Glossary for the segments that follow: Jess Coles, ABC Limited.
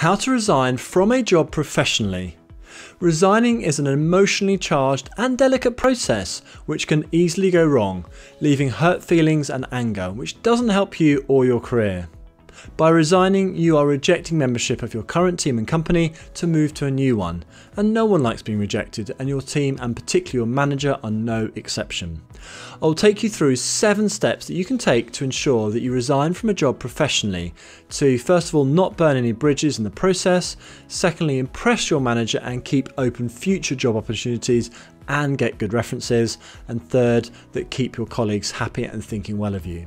How to resign from a job professionally. Resigning is an emotionally charged and delicate process which can easily go wrong, leaving hurt feelings and anger, which doesn't help you or your career. By resigning, you are rejecting membership of your current team and company to move to a new one, and no one likes being rejected, and your team and particularly your manager are no exception. I'll take you through 7 steps that you can take to ensure that you resign from a job professionally to, first of all, not burn any bridges in the process, secondly, impress your manager and keep open future job opportunities and get good references, and third, that keep your colleagues happy and thinking well of you.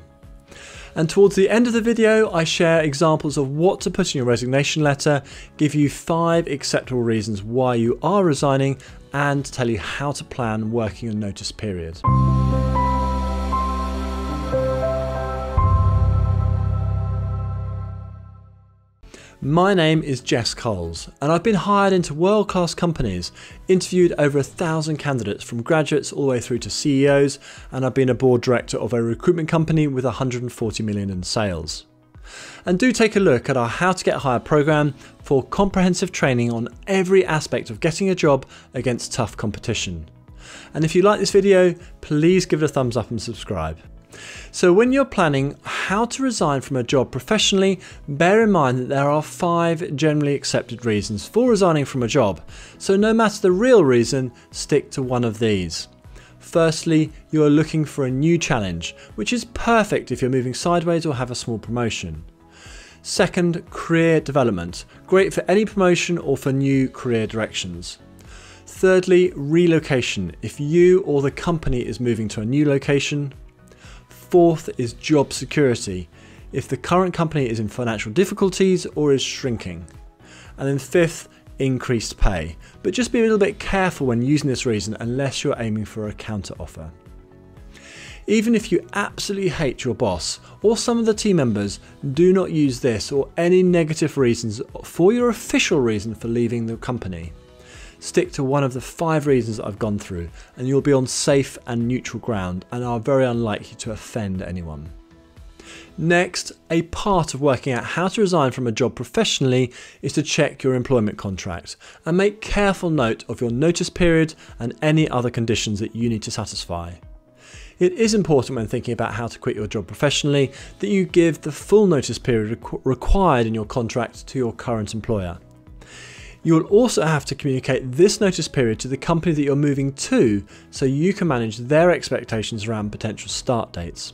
And towards the end of the video, I share examples of what to put in your resignation letter, give you 5 acceptable reasons why you are resigning, and tell you how to plan working a notice period. My name is Jess Coles, and I've been hired into world-class companies, interviewed over 1,000 candidates from graduates all the way through to CEOs, and I've been a board director of a recruitment company with 140 million in sales. And do take a look at our How to Get Hired programme for comprehensive training on every aspect of getting a job against tough competition. And if you like this video, please give it a thumbs up and subscribe. So when you're planning how to resign from a job professionally, bear in mind that there are 5 generally accepted reasons for resigning from a job. So no matter the real reason, stick to one of these. Firstly, you're looking for a new challenge, which is perfect if you're moving sideways or have a small promotion. Second, career development, great for any promotion or for new career directions. Thirdly, relocation, if you or the company is moving to a new location. Fourth is job security, if the current company is in financial difficulties or is shrinking. And then fifth, increased pay. But just be a little bit careful when using this reason unless you're aiming for a counteroffer. Even if you absolutely hate your boss or some of the team members, do not use this or any negative reasons for your official reason for leaving the company. Stick to one of the 5 reasons that I've gone through and you'll be on safe and neutral ground and are very unlikely to offend anyone. Next, a part of working out how to resign from a job professionally is to check your employment contract and make careful note of your notice period and any other conditions that you need to satisfy. It is important when thinking about how to quit your job professionally that you give the full notice period required in your contract to your current employer. You will also have to communicate this notice period to the company that you're moving to so you can manage their expectations around potential start dates.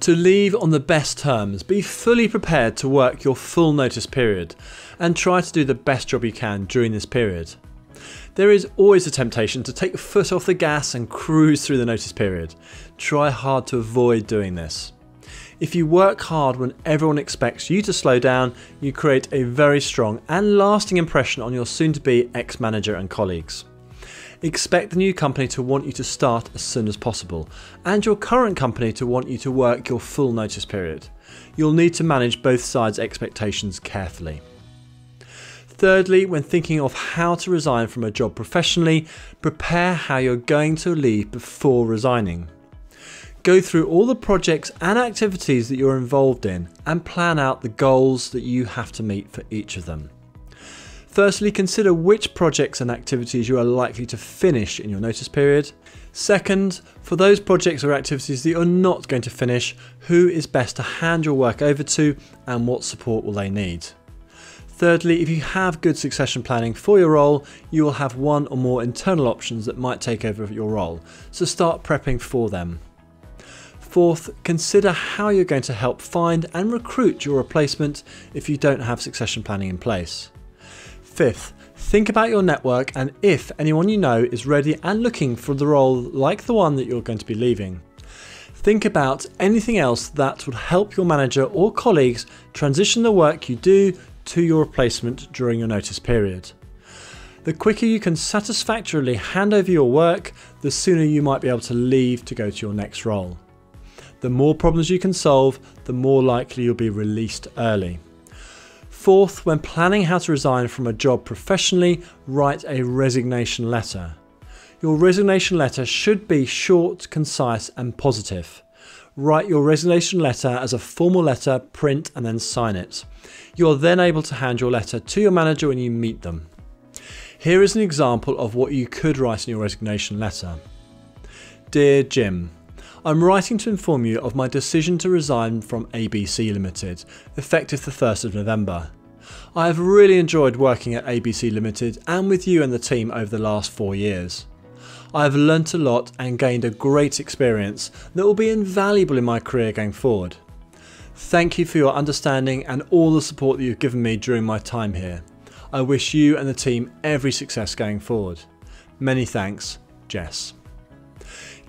To leave on the best terms, be fully prepared to work your full notice period and try to do the best job you can during this period. There is always a temptation to take your foot off the gas and cruise through the notice period. Try hard to avoid doing this. If you work hard when everyone expects you to slow down, you create a very strong and lasting impression on your soon-to-be ex-manager and colleagues. Expect the new company to want you to start as soon as possible, and your current company to want you to work your full notice period. You'll need to manage both sides' expectations carefully. Thirdly, when thinking of how to resign from a job professionally, prepare how you're going to leave before resigning. Go through all the projects and activities that you're involved in and plan out the goals that you have to meet for each of them. Firstly, consider which projects and activities you are likely to finish in your notice period. Second, for those projects or activities that you're not going to finish, who is best to hand your work over to and what support will they need? Thirdly, if you have good succession planning for your role, you will have one or more internal options that might take over your role, so start prepping for them. Fourth, consider how you're going to help find and recruit your replacement if you don't have succession planning in place. Fifth, think about your network and if anyone you know is ready and looking for the role like the one that you're going to be leaving. Think about anything else that would help your manager or colleagues transition the work you do to your replacement during your notice period. The quicker you can satisfactorily hand over your work, the sooner you might be able to leave to go to your next role. The more problems you can solve, the more likely you'll be released early. Fourth, when planning how to resign from a job professionally, write a resignation letter. Your resignation letter should be short, concise, and positive. Write your resignation letter as a formal letter, print and then sign it. You are then able to hand your letter to your manager when you meet them. Here is an example of what you could write in your resignation letter. Dear Jim, I'm writing to inform you of my decision to resign from ABC Limited, effective the 1st of November. I have really enjoyed working at ABC Limited and with you and the team over the last 4 years. I have learnt a lot and gained a great experience that will be invaluable in my career going forward. Thank you for your understanding and all the support that you've given me during my time here. I wish you and the team every success going forward. Many thanks, Jess.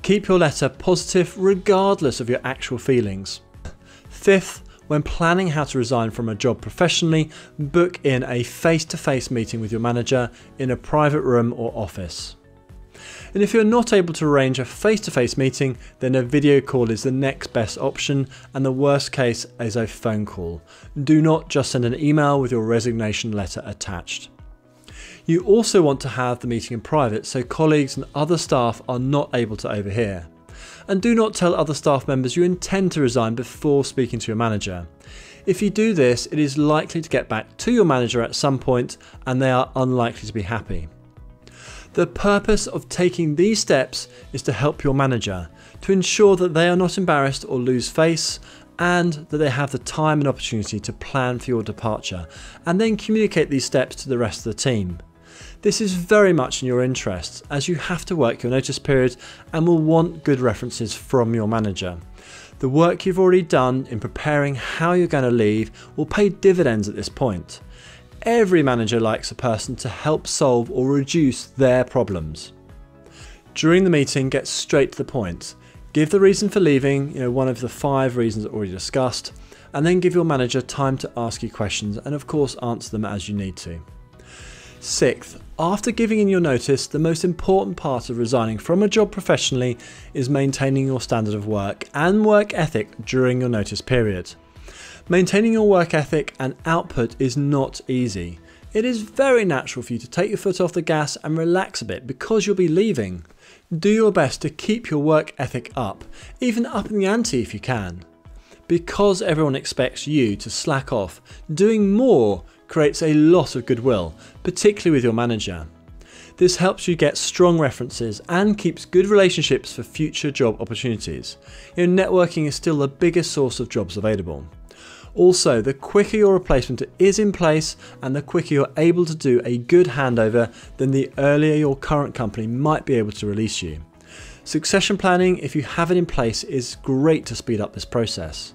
Keep your letter positive regardless of your actual feelings. Fifth, when planning how to resign from a job professionally, book in a face-to-face meeting with your manager in a private room or office. And if you're not able to arrange a face-to-face meeting, then a video call is the next best option, and the worst case is a phone call. Do not just send an email with your resignation letter attached. You also want to have the meeting in private so colleagues and other staff are not able to overhear. And do not tell other staff members you intend to resign before speaking to your manager. If you do this, it is likely to get back to your manager at some point and they are unlikely to be happy. The purpose of taking these steps is to help your manager, to ensure that they are not embarrassed or lose face, and that they have the time and opportunity to plan for your departure, and then communicate these steps to the rest of the team. This is very much in your interest, as you have to work your notice period and will want good references from your manager. The work you've already done in preparing how you're going to leave will pay dividends at this point. Every manager likes a person to help solve or reduce their problems. During the meeting, get straight to the point. Give the reason for leaving, one of the 5 reasons already discussed, and then give your manager time to ask you questions and of course answer them as you need to. Sixth, after giving in your notice, the most important part of resigning from a job professionally is maintaining your standard of work and work ethic during your notice period. Maintaining your work ethic and output is not easy. It is very natural for you to take your foot off the gas and relax a bit because you'll be leaving. Do your best to keep your work ethic up, even upping the ante if you can. Because everyone expects you to slack off, doing more creates a lot of goodwill, particularly with your manager. This helps you get strong references and keeps good relationships for future job opportunities. Your networking is still the biggest source of jobs available. Also, the quicker your replacement is in place and the quicker you're able to do a good handover, then the earlier your current company might be able to release you. Succession planning, if you have it in place, is great to speed up this process.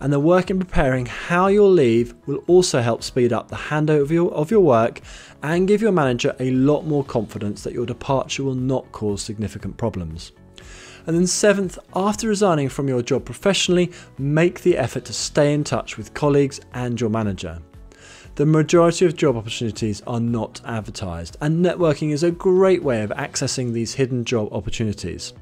And the work in preparing how you'll leave will also help speed up the handover of your work and give your manager a lot more confidence that your departure will not cause significant problems. And then seventh, after resigning from your job professionally, make the effort to stay in touch with colleagues and your manager. The majority of job opportunities are not advertised, and networking is a great way of accessing these hidden job opportunities.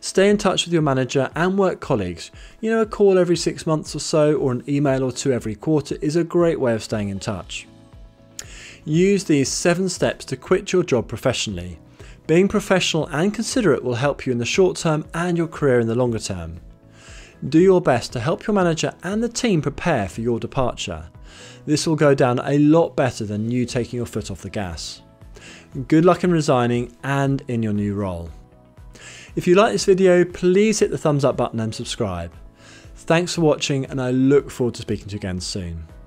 Stay in touch with your manager and work colleagues. A call every 6 months or so, or an email or 2 every quarter is a great way of staying in touch. Use these 7 steps to quit your job professionally. Being professional and considerate will help you in the short term and your career in the longer term. Do your best to help your manager and the team prepare for your departure. This will go down a lot better than you taking your foot off the gas. Good luck in resigning and in your new role. If you like this video, please hit the thumbs up button and subscribe. Thanks for watching, and I look forward to speaking to you again soon.